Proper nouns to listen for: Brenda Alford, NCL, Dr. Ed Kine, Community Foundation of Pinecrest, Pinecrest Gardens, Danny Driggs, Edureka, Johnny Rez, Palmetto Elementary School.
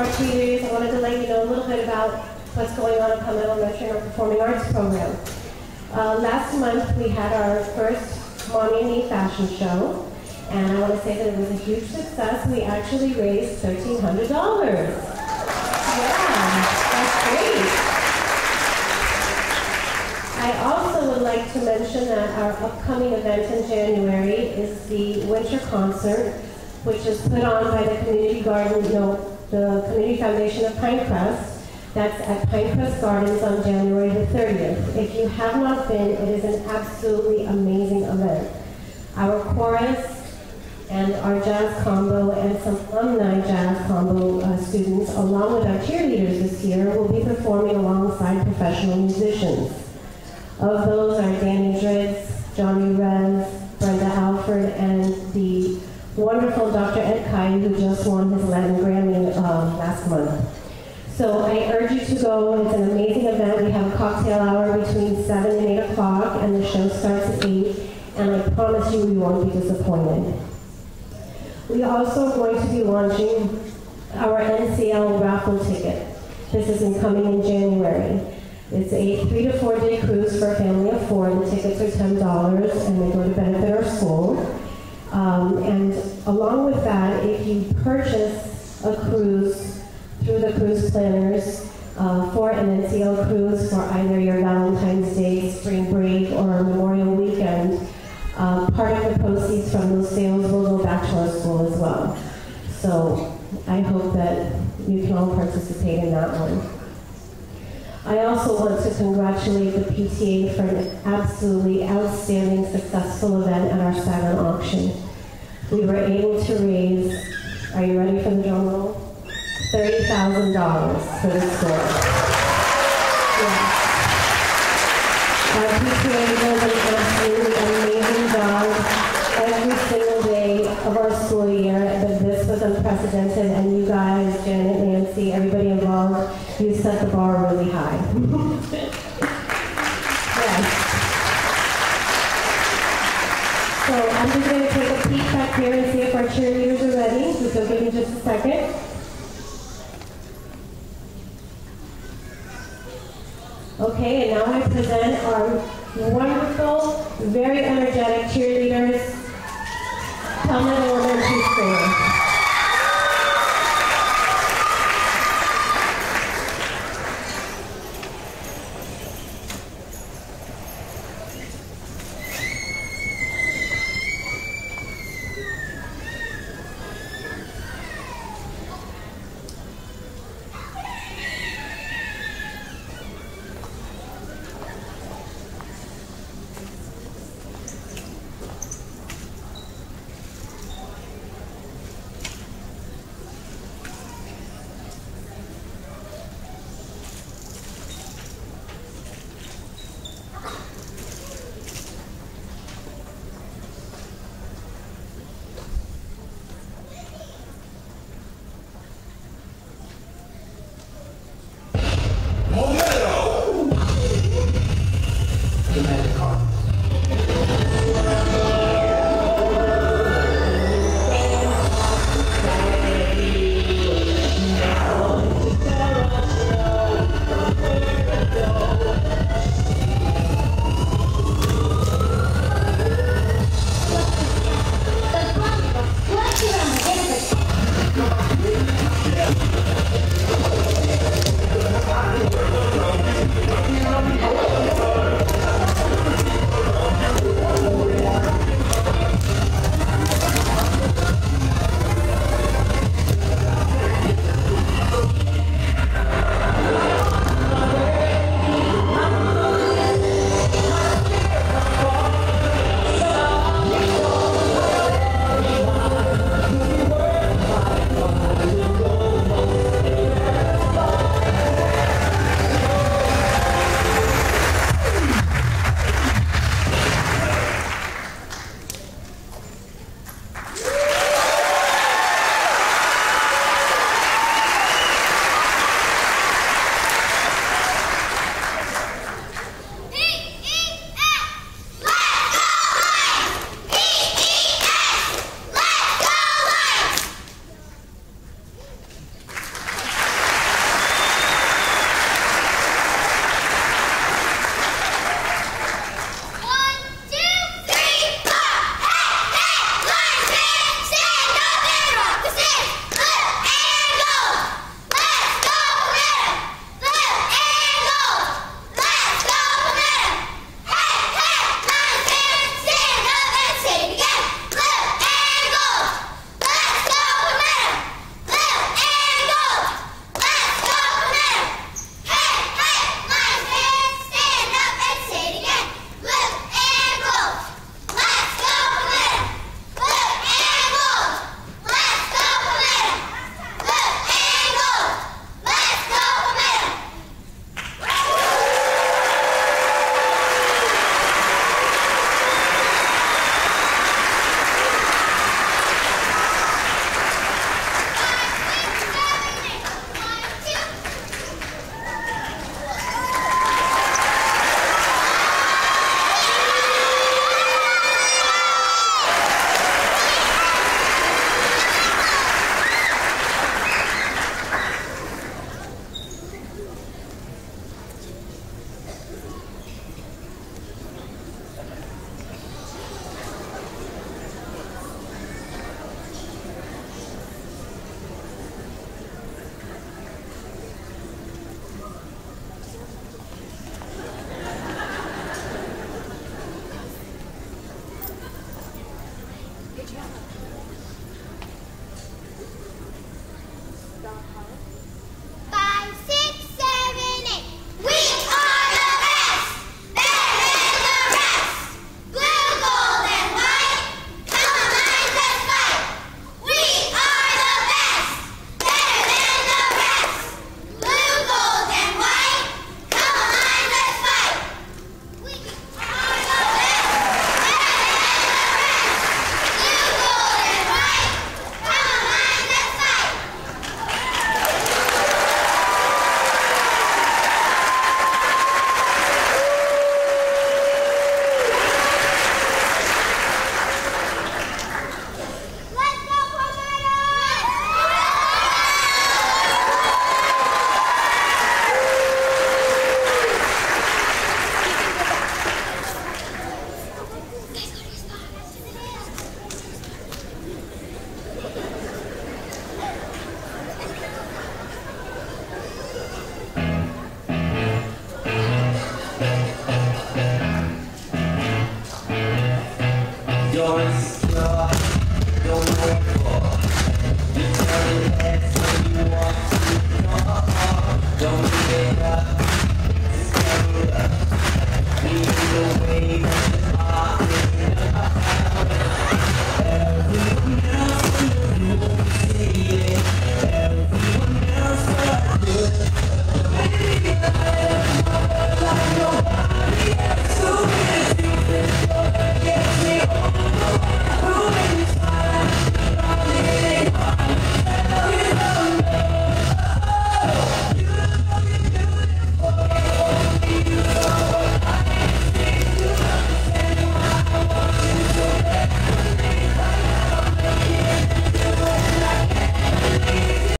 our communities, I wanted to let you know a little bit about what's going on at Palmetto Elementary and our Performing Arts Program. Last month, we had our first Mommy and Me fashion show, and I want to say that it was a huge success. We actually raised $1,300. Yeah, that's great. I also would like to mention that our upcoming event in January is the Winter Concert, which is put on by the the Community Foundation of Pinecrest. That's at Pinecrest Gardens on January the 30th. If you have not been, it is an absolutely amazing event. Our chorus and our jazz combo and some alumni jazz combo students, along with our cheerleaders this year, will be performing alongside professional musicians. Of those are Danny Driggs, Johnny Rez, Brenda Alford, and the wonderful Dr. Ed Kine, who just won his 11th Grammy last month. So I urge you to go. It's an amazing event. We have a cocktail hour between 7 and 8 o'clock, and the show starts at 8, and I promise you, you won't be disappointed. We also are going to be launching our NCL raffle ticket. This is coming in January. It's a 3 to 4 day cruise for a family of 4. The tickets are $10, and they go to benefit our school. And along with that, if you purchase a cruise through the cruise planners for an NCL cruise for either your Valentine's Day, spring break, or Memorial Weekend, part of the proceeds from those sales will go back to our school as well. So I hope that you can all participate in that one. I also want to congratulate the PTA for an absolutely outstanding, successful event at our silent auction. We were able to raise, are you ready for the drum roll? $30,000 for the school. Yeah. Our PTA did an absolutely amazing job every single day of our school year, but this was unprecedented, and you guys, Janet, Nancy, everybody involved, you set the bar really high. Yes. So I'm just going to take a peek back here and see if our cheerleaders are ready. So give me just a second. Okay, and now I present our wonderful, very energetic cheerleaders. Palmetto